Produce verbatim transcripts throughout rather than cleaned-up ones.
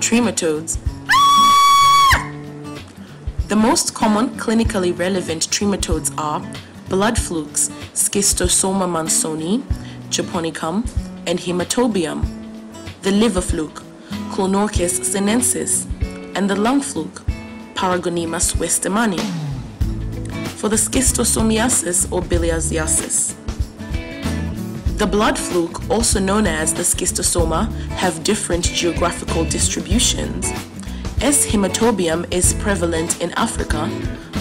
Trematodes. The most common clinically relevant trematodes are blood flukes, Schistosoma mansoni, japonicum, and hematobium, the liver fluke, Clonorchis sinensis, and the lung fluke, Paragonimus westermani, for the schistosomiasis or biliariasis. The blood fluke, also known as the schistosoma, have different geographical distributions. S. hematobium is prevalent in Africa,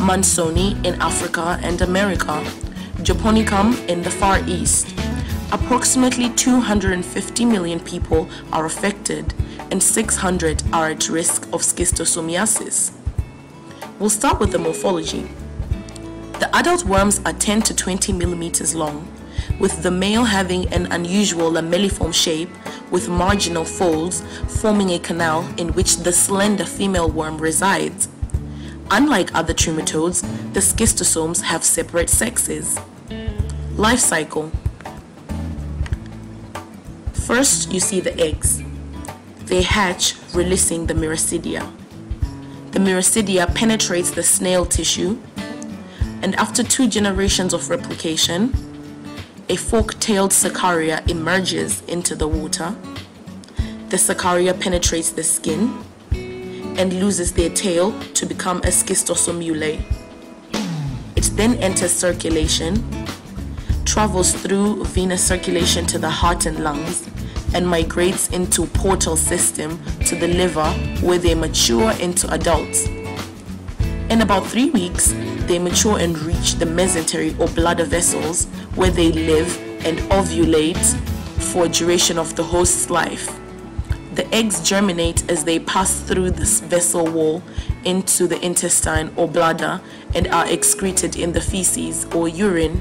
Mansoni in Africa and America, Japonicum in the Far East. Approximately two hundred fifty million people are affected and six hundred are at risk of schistosomiasis. We'll start with the morphology. The adult worms are ten to twenty millimeters long, with the male having an unusual lamelliform shape with marginal folds forming a canal in which the slender female worm resides. Unlike other trematodes, the schistosomes have separate sexes. Life cycle. First, you see the eggs. They hatch, releasing the miracidia. The miracidia penetrates the snail tissue, and after two generations of replication, a fork-tailed cercaria emerges into the water. The cercaria penetrates the skin and loses their tail to become a schistosomula. It then enters circulation, travels through venous circulation to the heart and lungs, and migrates into portal system to the liver, where they mature into adults. In about three weeks, they mature and reach the mesentery or bladder vessels, where they live and ovulate for a duration of the host's life. The eggs germinate as they pass through this vessel wall into the intestine or bladder and are excreted in the feces or urine.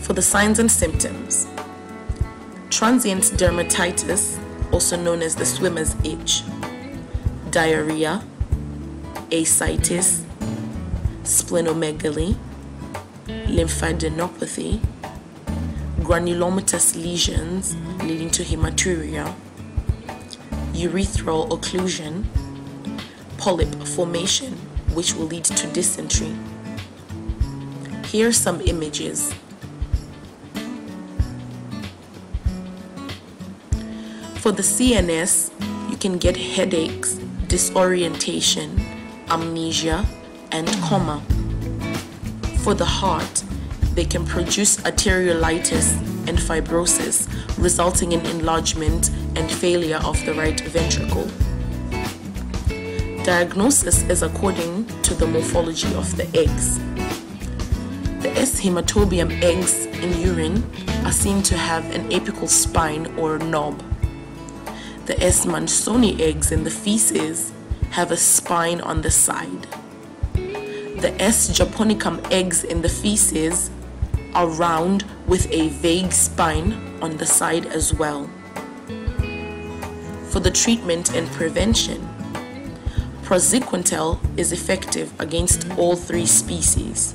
For the signs and symptoms: transient dermatitis, also known as the swimmer's itch, diarrhea, ascites, splenomegaly, lymphadenopathy, granulomatous lesions leading to hematuria, urethral occlusion, polyp formation, which will lead to dysentery. Here are some images. For the C N S, you can get headaches, disorientation, amnesia, and coma. For the heart, they can produce arteriolitis and fibrosis, resulting in enlargement and failure of the right ventricle. Diagnosis is according to the morphology of the eggs. The S. hematobium eggs in urine are seen to have an apical spine or knob. The S. mansoni eggs in the feces have a spine on the side. The S. japonicum eggs in the feces are round with a vague spine on the side as well. For the treatment and prevention, prosequentel is effective against all three species,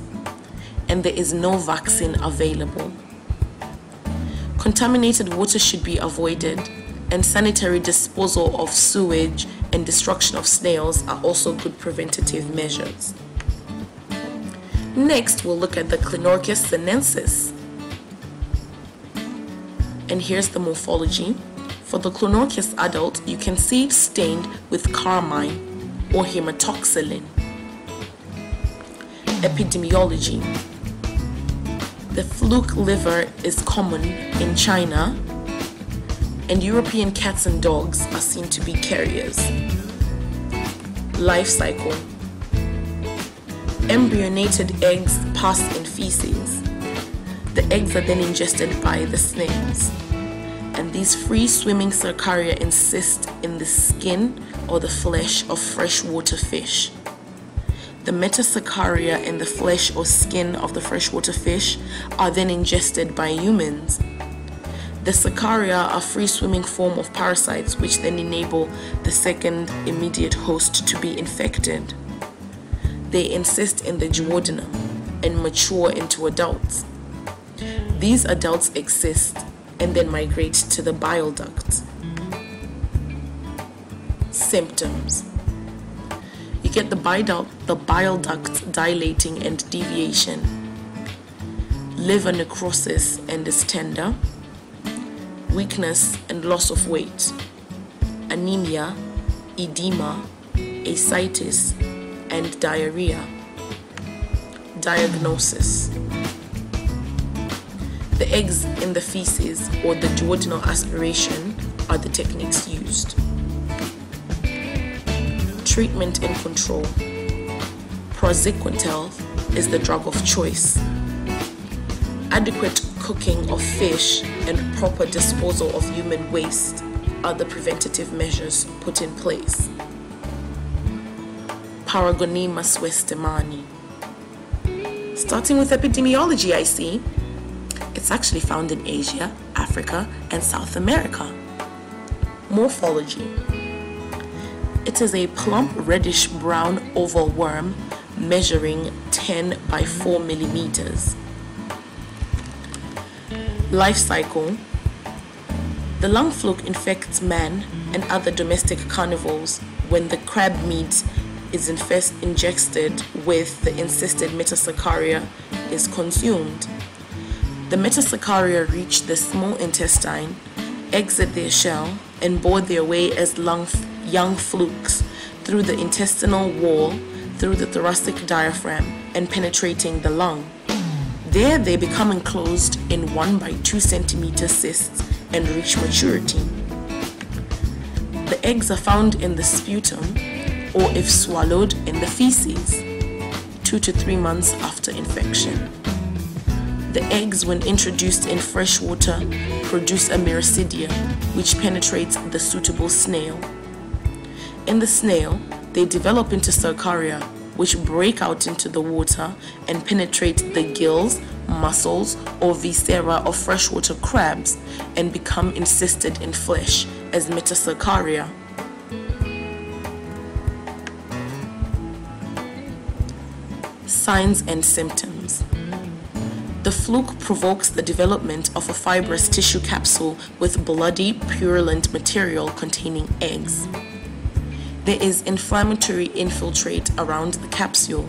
and there is no vaccine available. Contaminated water should be avoided, and sanitary disposal of sewage and destruction of snails are also good preventative measures. Next, we'll look at the Clonorchis sinensis. And here's the morphology. For the Clonorchis adult, you can see it stained with carmine or hematoxylin. Epidemiology. The fluke liver is common in China, and European cats and dogs are seen to be carriers. Life cycle. Embryonated eggs pass in feces. The eggs are then ingested by the snails, and these free-swimming cercaria insist in the skin or the flesh of freshwater fish. The metacercaria in the flesh or skin of the freshwater fish are then ingested by humans. The cercaria are free-swimming form of parasites, which then enable the second immediate host to be infected. They insist in the duodenum and mature into adults. These adults exist and then migrate to the bile duct. symptoms. You get the bile duct, the bile duct dilating and deviation, liver necrosis and is tender, weakness and loss of weight, anemia, edema, ascites, and diarrhea. Diagnosis. The eggs in the feces or the duodenal aspiration are the techniques used. Treatment and control. Prosequentel is the drug of choice. Adequate cooking of fish and proper disposal of human waste are the preventative measures put in place. Paragonimus westermani. Starting with epidemiology, I see. It's actually found in Asia, Africa, and South America. Morphology. It is a plump reddish-brown oval worm measuring ten by four millimeters. Life cycle. The lung fluke infects man and other domestic carnivores when the crab meat is infest, ingested with the insisted metacercaria is consumed. The metacercaria reach the small intestine, exit their shell, and board their way as lung, young flukes through the intestinal wall, through the thoracic diaphragm, and penetrating the lung. There they become enclosed in one by two centimeter cysts and reach maturity. The eggs are found in the sputum, or if swallowed, in the feces, two to three months after infection. The eggs, when introduced in fresh water, produce a miracidium, which penetrates the suitable snail. In the snail, they develop into cercaria, which break out into the water and penetrate the gills, muscles, or viscera of freshwater crabs and become encysted in flesh as metacercaria. Signs and symptoms. The fluke provokes the development of a fibrous tissue capsule with bloody, purulent material containing eggs. There is inflammatory infiltrate around the capsule.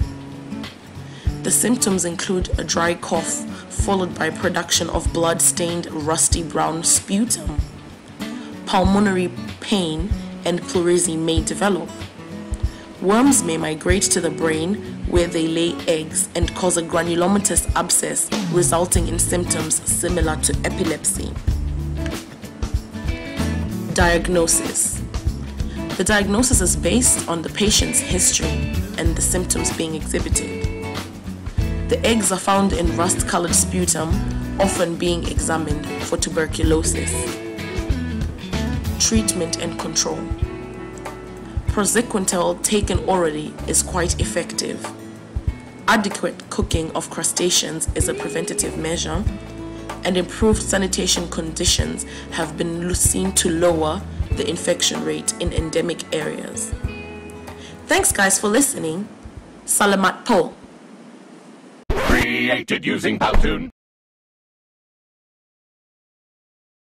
The symptoms include a dry cough followed by production of blood-stained, rusty brown sputum. Pulmonary pain and pleurisy may develop. Worms may migrate to the brain where they lay eggs and cause a granulomatous abscess, resulting in symptoms similar to epilepsy. Diagnosis. The diagnosis is based on the patient's history and the symptoms being exhibited. The eggs are found in rust-colored sputum, often being examined for tuberculosis. Treatment and control. Prosequentel taken orally is quite effective. Adequate cooking of crustaceans is a preventative measure, and improved sanitation conditions have been seen to lower the infection rate in endemic areas. Thanks guys for listening. Salamat po. Created using PowToon.